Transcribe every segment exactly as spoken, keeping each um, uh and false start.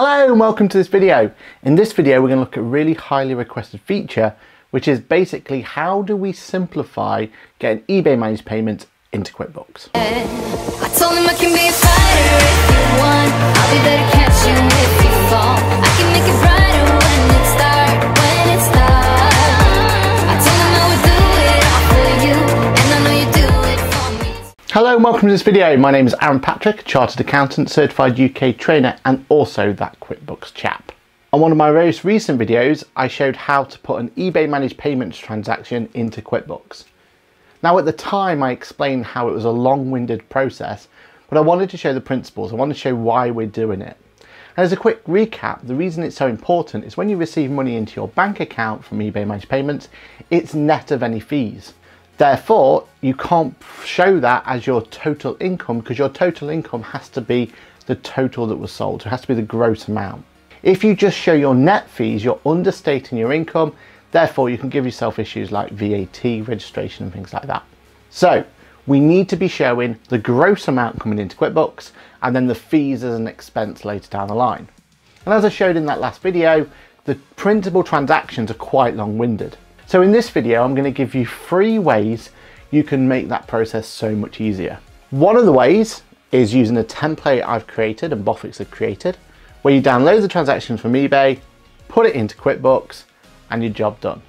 Hello and welcome to this video. In this video we're going to look at a really highly requested feature, which is basically how do we simplify getting eBay managed payments into QuickBooks. I told them I can be a fighter if you want. I'll be there to catch you if you fall. I can make it brighter when it's dark, when it's dark. I told them I would do it all for you, and I know you do it for me. Hello and welcome to this video. My name is Aaron Patrick, Chartered Accountant, Certified U K Trainer, and also that QuickBooks chap. On one of my most recent videos, I showed how to put an eBay managed payments transaction into QuickBooks. Now at the time I explained how it was a long-winded process, but I wanted to show the principles, I wanted to show why we're doing it. And as a quick recap, the reason it's so important is when you receive money into your bank account from eBay managed payments, it's net of any fees. Therefore, you can't show that as your total income because your total income has to be the total that was sold, so it has to be the gross amount. If you just show your net fees, you're understating your income, therefore you can give yourself issues like V A T, registration and things like that. So we need to be showing the gross amount coming into QuickBooks and then the fees as an expense later down the line. And as I showed in that last video, the printable transactions are quite long-winded. So in this video, I'm going to give you three ways you can make that process so much easier. One of the ways is using a template I've created and Boffix have created, where you download the transactions from eBay, put it into QuickBooks, and your job done.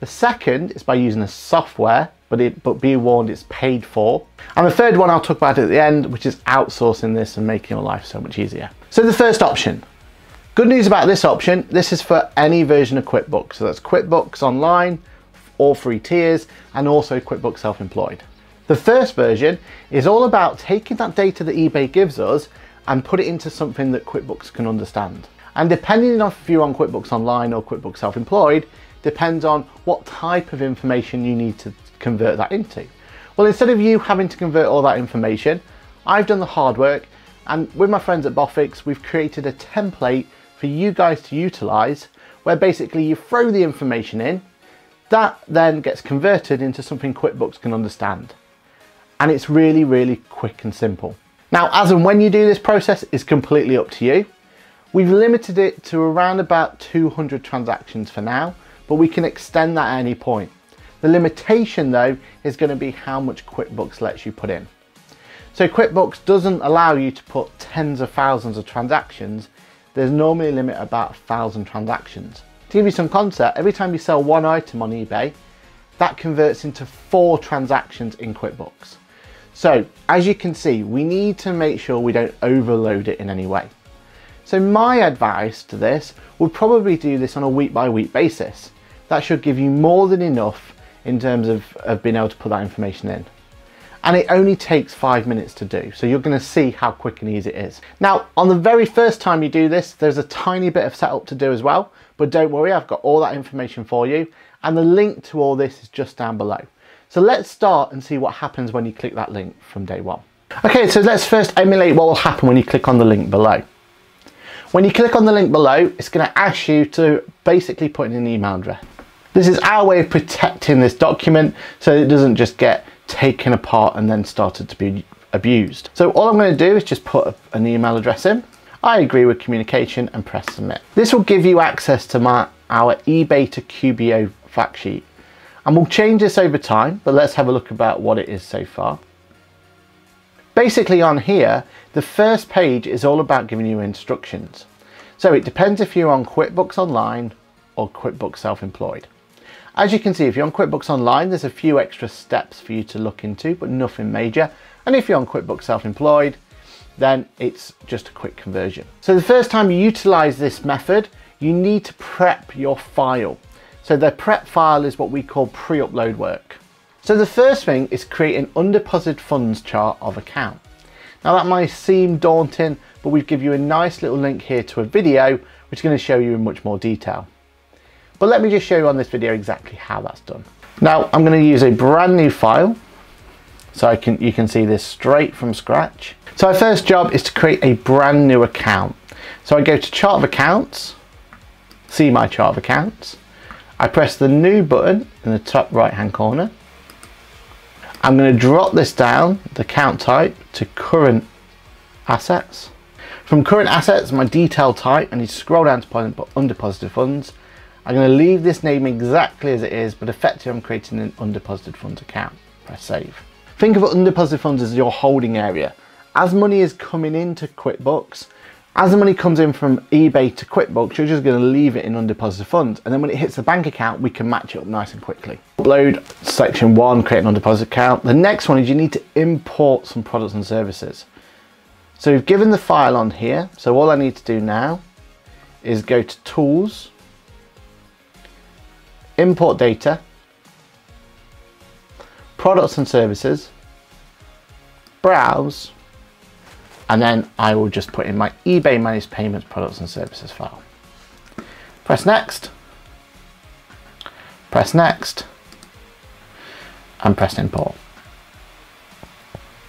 The second is by using a software, but, it, but be warned, it's paid for. And the third one I'll talk about at the end, which is outsourcing this and making your life so much easier. So the first option. Good news about this option, this is for any version of QuickBooks. So that's QuickBooks Online, all three tiers, and also QuickBooks Self-Employed. The first version is all about taking that data that eBay gives us and put it into something that QuickBooks can understand. And depending on if you're on QuickBooks Online or QuickBooks Self-Employed, depends on what type of information you need to convert that into. Well, instead of you having to convert all that information, I've done the hard work, and with my friends at Boffix, we've created a template for you guys to utilize, where basically you throw the information in, that then gets converted into something QuickBooks can understand. And it's really, really quick and simple. Now, as and when you do this process is completely up to you. We've limited it to around about two hundred transactions for now, but we can extend that at any point. The limitation though is going to be how much QuickBooks lets you put in. So QuickBooks doesn't allow you to put tens of thousands of transactions. There's normally a limit of about one thousand transactions. To give you some concept, every time you sell one item on eBay, that converts into four transactions in QuickBooks. So as you can see, we need to make sure we don't overload it in any way. So my advice to this would probably do this on a week by week basis. That should give you more than enough in terms of, of being able to put that information in. And it only takes five minutes to do. So you're going to see how quick and easy it is. Now, on the very first time you do this, there's a tiny bit of setup to do as well, but don't worry, I've got all that information for you. And the link to all this is just down below. So let's start and see what happens when you click that link from day one. Okay, so let's first emulate what will happen when you click on the link below. When you click on the link below, it's going to ask you to basically put in an email address. This is our way of protecting this document so it doesn't just get taken apart and then started to be abused. So all I'm going to do is just put an email address in. I agree with communication and press submit. This will give you access to my, our eBay to Q B O fact sheet. And we'll change this over time, but let's have a look about what it is so far. Basically on here, the first page is all about giving you instructions. So it depends if you're on QuickBooks Online or QuickBooks Self-Employed. As you can see, if you're on QuickBooks Online, there's a few extra steps for you to look into, but nothing major. And if you're on QuickBooks Self-Employed, then it's just a quick conversion. So the first time you utilize this method, you need to prep your file. So the prep file is what we call pre-upload work. So the first thing is create an undeposited funds chart of account. Now that might seem daunting, but we give you a nice little link here to a video which is going to show you in much more detail. But let me just show you on this video exactly how that's done. Now I'm going to use a brand new file, so I can you can see this straight from scratch. So our first job is to create a brand new account. So I go to chart of accounts, see my chart of accounts. I press the new button in the top right hand corner. I'm going to drop this down, the account type, to current assets. From current assets, my detail type, I need to scroll down to under positive funds. I'm going to leave this name exactly as it is, but effectively I'm creating an undeposited funds account. Press save. Think of undeposited funds as your holding area. As money is coming into QuickBooks, as the money comes in from eBay to QuickBooks, you're just going to leave it in undeposited funds. And then when it hits the bank account, we can match it up nice and quickly. Upload section one, create an undeposited account. The next one is you need to import some products and services. So we've given the file on here. So all I need to do now is go to Tools, Import Data, Products and Services, Browse, and then I will just put in my eBay Managed Payments Products and Services file. Press Next, press Next, and press Import.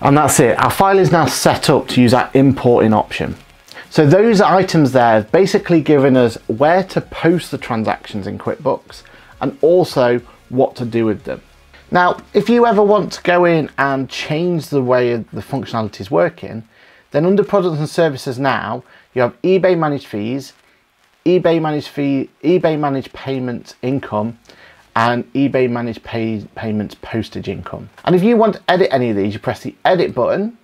And that's it. Our file is now set up to use our importing option. So those items there have basically given us where to post the transactions in QuickBooks and also what to do with them. Now, if you ever want to go in and change the way the functionality is working, then under products and services now, you have eBay managed fees, eBay managed fee, eBay managed payments income, and eBay managed pay, payments postage income. And if you want to edit any of these, you press the edit button,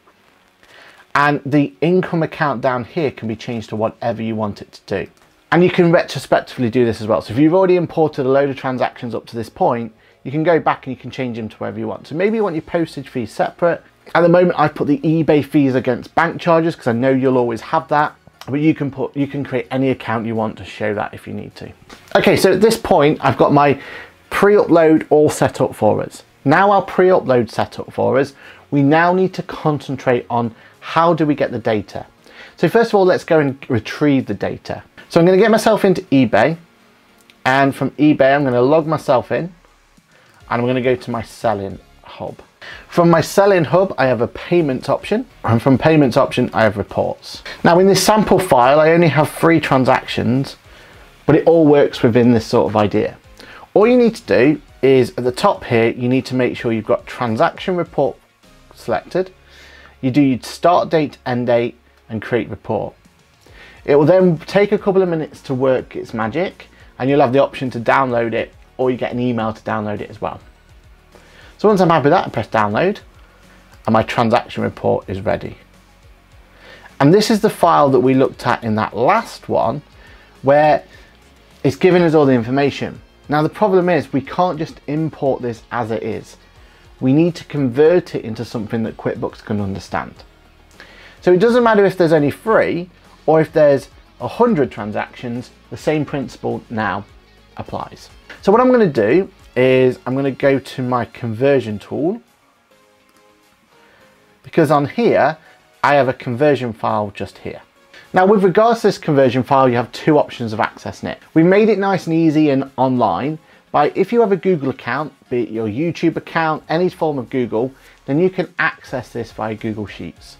and the income account down here can be changed to whatever you want it to do. And you can retrospectively do this as well. So if you've already imported a load of transactions up to this point, you can go back and you can change them to wherever you want. So maybe you want your postage fees separate. At the moment, I've put the eBay fees against bank charges because I know you'll always have that, but you can put, you can create any account you want to show that if you need to. Okay, so at this point, I've got my pre-upload all set up for us. Now our pre-upload set up for us, we now need to concentrate on how do we get the data? So first of all, let's go and retrieve the data. So I'm going to get myself into eBay, and from eBay, I'm going to log myself in, and I'm going to go to my selling hub. From my selling hub, I have a payments option, and from payments option, I have reports. Now in this sample file, I only have three transactions, but it all works within this sort of idea. All you need to do is at the top here, you need to make sure you've got transaction report selected. You do your start date, end date, and create report. It will then take a couple of minutes to work its magic, and you'll have the option to download it, or you get an email to download it as well. So once I'm happy with that, I press download, and my transaction report is ready. And this is the file that we looked at in that last one, where it's given us all the information. Now the problem is we can't just import this as it is. We need to convert it into something that QuickBooks can understand. So it doesn't matter if there's only three or if there's a hundred transactions, the same principle now applies. So what I'm going to do is I'm going to go to my conversion tool, because on here I have a conversion file just here. Now with regards to this conversion file, you have two options of accessing it. We made it nice and easy and online by, if you have a Google account, be it your YouTube account, any form of Google, then you can access this via Google Sheets.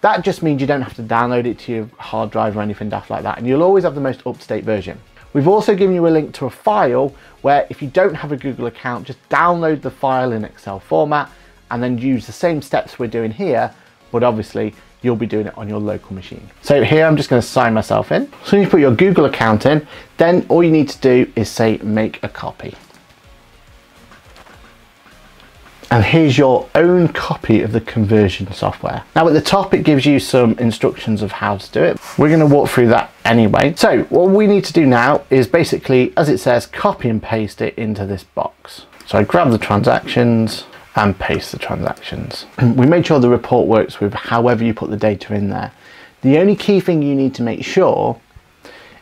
That just means you don't have to download it to your hard drive or anything daft like that, and you'll always have the most up-to-date version. We've also given you a link to a file where if you don't have a Google account, just download the file in Excel format and then use the same steps we're doing here, but obviously you'll be doing it on your local machine. So here I'm just going to sign myself in. As soon as you put your Google account in, then all you need to do is say make a copy. And here's your own copy of the conversion software. Now at the top, it gives you some instructions of how to do it. We're going to walk through that anyway. So what we need to do now is basically, as it says, copy and paste it into this box. So I grab the transactions and paste the transactions. We made sure the report works with however you put the data in there. The only key thing you need to make sure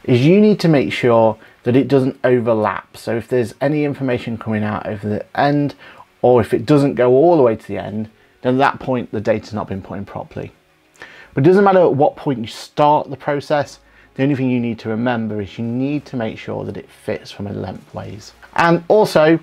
is you need to make sure that it doesn't overlap. So if there's any information coming out over the end, or if it doesn't go all the way to the end, then at that point, the data's not been put in properly. But it doesn't matter at what point you start the process, the only thing you need to remember is you need to make sure that it fits from a lengthways. And also,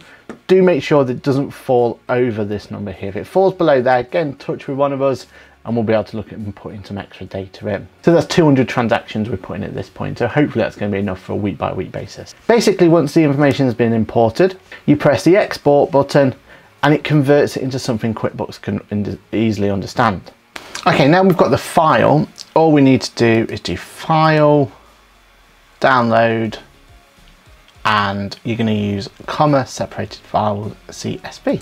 do make sure that it doesn't fall over this number here. If it falls below there, get in touch with one of us and we'll be able to look at and put in some extra data in. So that's two hundred transactions we're putting at this point. So hopefully that's going to be enough for a week by week basis. Basically, once the information has been imported, you press the export button, and it converts it into something QuickBooks can easily understand. Okay, now we've got the file all we need to do is do file, download, and you're going to use comma separated file C S V.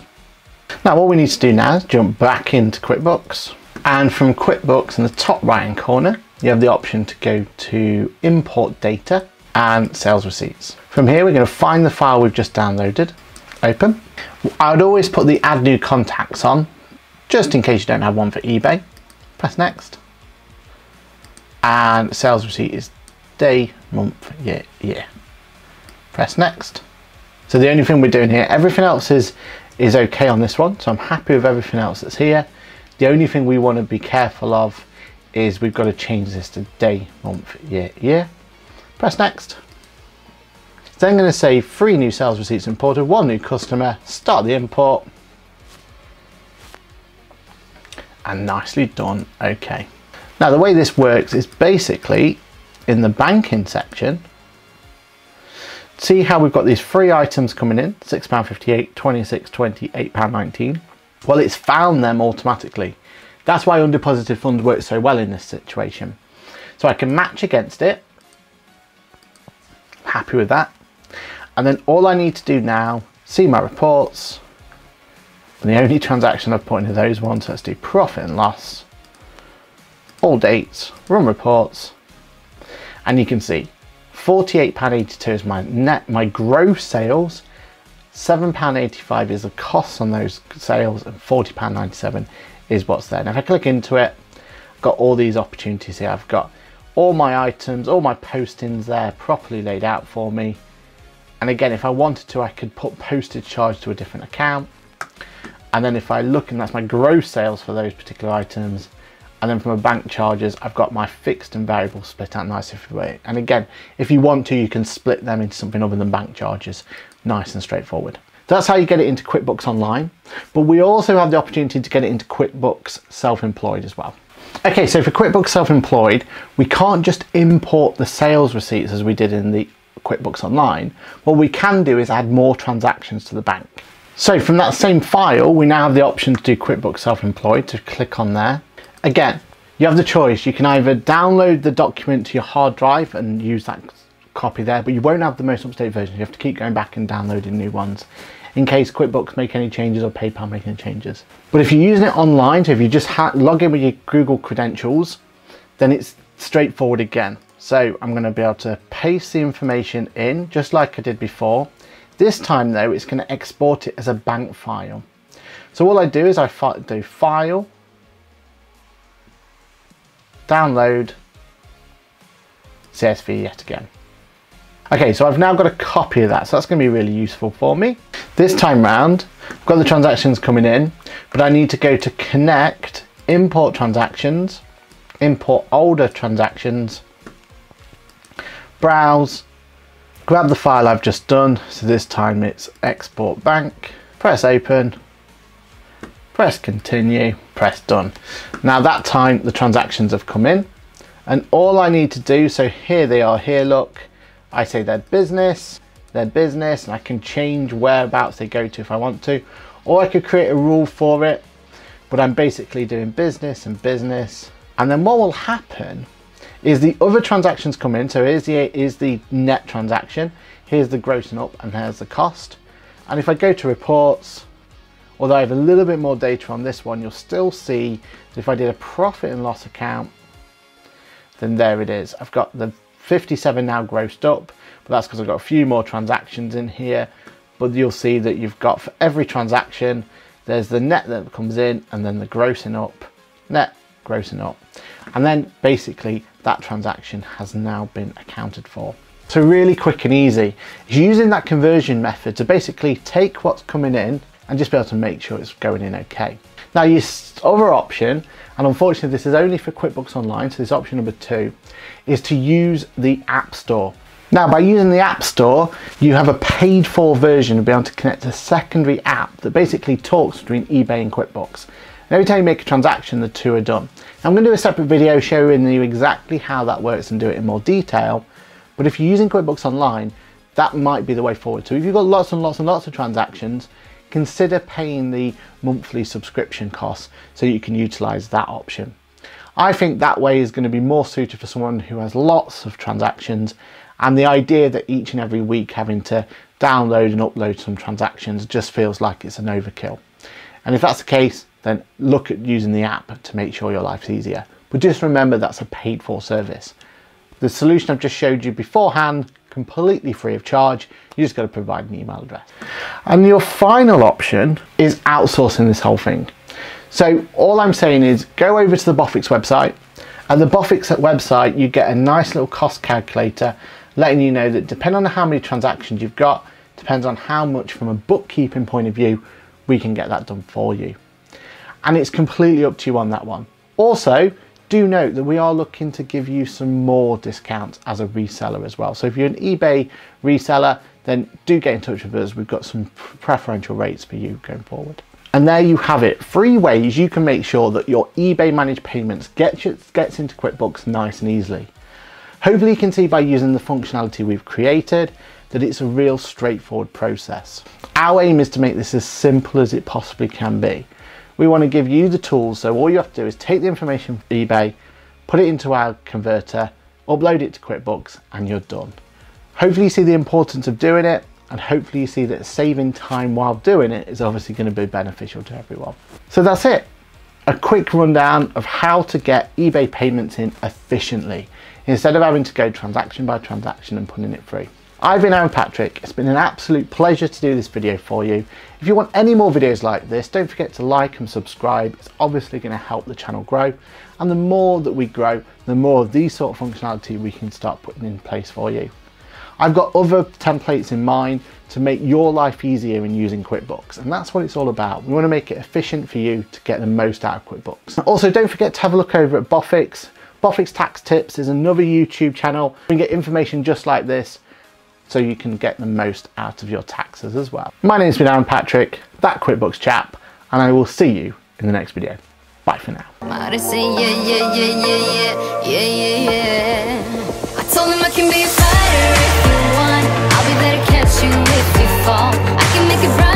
Now what we need to do now is jump back into QuickBooks, and from QuickBooks in the top right hand corner you have the option to go to import data and sales receipts. From here we're going to find the file we've just downloaded, open. I would always put the add new contacts on just in case you don't have one for eBay. Press next, and sales receipt is day, month, year, year. Press next. So the only thing we're doing here, everything else is is okay on this one, so I'm happy with everything else that's here. The only thing we want to be careful of is we've got to change this to day, month, year, year. Press next. It's then going to say three new sales receipts imported, one new customer, start the import. And nicely done, okay. Now the way this works is basically in the banking section, see how we've got these three items coming in, six pounds fifty-eight, twenty-six pounds twenty, eight pounds nineteen. Well, it's found them automatically. That's why undeposited funds work so well in this situation. So I can match against it. Happy with that. And then all I need to do now, see my reports. And the only transaction I've put into those ones, so let's do profit and loss, all dates, run reports, and you can see forty-eight pounds eighty-two is my net, my gross sales, seven pounds eighty-five is the costs on those sales, and forty pounds ninety-seven is what's there. Now if I click into it, I've got all these opportunities here. I've got all my items, all my postings there properly laid out for me. And again, if I wanted to, I could put postage charge to a different account. And then if I look, and that's my gross sales for those particular items. And then from a bank charges, I've got my fixed and variable split out nice if you wait. And again, if you want to, you can split them into something other than bank charges. Nice and straightforward. That's how you get it into QuickBooks Online. But we also have the opportunity to get it into QuickBooks Self-Employed as well. Okay, so for QuickBooks Self-Employed, we can't just import the sales receipts as we did in the QuickBooks Online. What we can do is add more transactions to the bank. So from that same file, we now have the option to do QuickBooks Self-Employed, to click on there. Again, you have the choice. You can either download the document to your hard drive and use that copy there, but you won't have the most up-to-date version. You have to keep going back and downloading new ones in case QuickBooks make any changes or PayPal make any changes. But if you're using it online, so if you just log in with your Google credentials, then it's straightforward again. So I'm going to be able to paste the information in just like I did before. This time though, it's going to export it as a bank file. So all I do is I do file, download, C S V yet again. Okay, so I've now got a copy of that, so that's going to be really useful for me. This time round, I've got the transactions coming in, but I need to go to Connect, Import Transactions, Import Older Transactions, Browse, grab the file I've just done, so this time it's Export Bank, press Open, press Continue, press Done. Now that time the transactions have come in, and all I need to do, so here they are here, look, I say their business, their business, and I can change whereabouts they go to if I want to, or I could create a rule for it, but I'm basically doing business and business. And then what will happen is the other transactions come in, so here's the, here's the net transaction, here's the gross and up, and here's the cost. And if I go to reports, although I have a little bit more data on this one, you'll still see that if I did a profit and loss account, then there it is. I've got the fifty-seven now grossed up, but that's because I've got a few more transactions in here. But you'll see that you've got for every transaction, there's the net that comes in and then the grossing up, net grossing up. And then basically that transaction has now been accounted for. So really quick and easy. It's using that conversion method to basically take what's coming in and just be able to make sure it's going in okay. Now your other option, and unfortunately this is only for QuickBooks Online, so this option number two, is to use the App Store. Now by using the App Store, you have a paid for version of being able to connect a secondary app that basically talks between eBay and QuickBooks. And every time you make a transaction, the two are done. Now, I'm gonna do a separate video showing you exactly how that works and do it in more detail, but if you're using QuickBooks Online, that might be the way forward. So if you've got lots and lots and lots of transactions, consider paying the monthly subscription costs so you can utilize that option. I think that way is going to be more suited for someone who has lots of transactions, and the idea that each and every week having to download and upload some transactions just feels like it's an overkill. And if that's the case, then look at using the app to make sure your life's easier. But just remember, that's a paid for service. The solution I've just showed you beforehand, completely free of charge, you just got to provide an email address. And your final option is outsourcing this whole thing. So all I'm saying is go over to the Boffix website. At the Boffix website, you get a nice little cost calculator letting you know that depending on how many transactions you've got, depends on how much from a bookkeeping point of view, we can get that done for you. And it's completely up to you on that one. Also, do note that we are looking to give you some more discounts as a reseller as well. So if you're an eBay reseller, then do get in touch with us. We've got some preferential rates for you going forward. And there you have it, three ways you can make sure that your eBay managed payments gets, gets into QuickBooks nice and easily. Hopefully you can see by using the functionality we've created that it's a real straightforward process. Our aim is to make this as simple as it possibly can be. We want to give you the tools, so all you have to do is take the information from eBay, put it into our converter, upload it to QuickBooks, and you're done. Hopefully you see the importance of doing it, and hopefully you see that saving time while doing it is obviously going to be beneficial to everyone. So that's it. A quick rundown of how to get eBay payments in efficiently, instead of having to go transaction by transaction and putting it through. I've been Aaron Patrick. It's been an absolute pleasure to do this video for you. If you want any more videos like this, don't forget to like and subscribe. It's obviously going to help the channel grow. And the more that we grow, the more of these sort of functionality we can start putting in place for you. I've got other templates in mind to make your life easier in using QuickBooks, and that's what it's all about. We want to make it efficient for you to get the most out of QuickBooks. Also, don't forget to have a look over at Boffix. Boffix Tax Tips is another YouTube channel. You can get information just like this, so you can get the most out of your taxes as well. My name's been Aaron Patrick, that QuickBooks chap, and I will see you in the next video. Bye for now. I told him I can be a fighter if you want. I'll be there to catch you if you fall. I can make it right.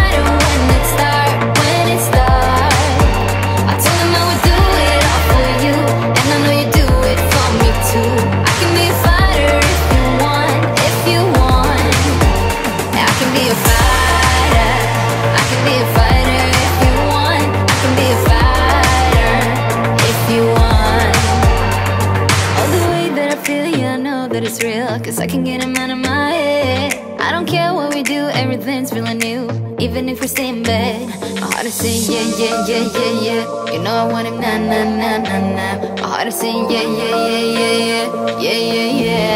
Cause I can get him out of my head. I don't care what we do, everything's really new. Even if we stay in bed, my heart is saying yeah, yeah, yeah, yeah, yeah. You know I want him, na, na, na, na, na. My heart is saying yeah, yeah, yeah, yeah, yeah, yeah, yeah, yeah.